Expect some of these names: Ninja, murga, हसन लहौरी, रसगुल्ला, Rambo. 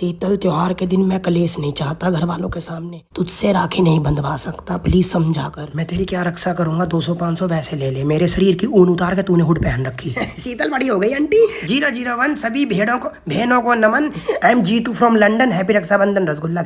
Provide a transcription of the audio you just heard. शीतल त्योहार के दिन मैं कलेश नहीं चाहता घर वालों के सामने, तुझसे राखी नहीं बंधवा सकता, प्लीज समझा कर। मैं तेरी क्या रक्षा करूंगा, 200-500 वैसे ले ले, मेरे शरीर की ऊन उतार के तूने हुड पहन रखी है। शीतल बड़ी हो गई आंटी। 001 सभी भेड़ों को नमन। I am Jitu from London, happy Rakshabandhan, रसगुल्ला।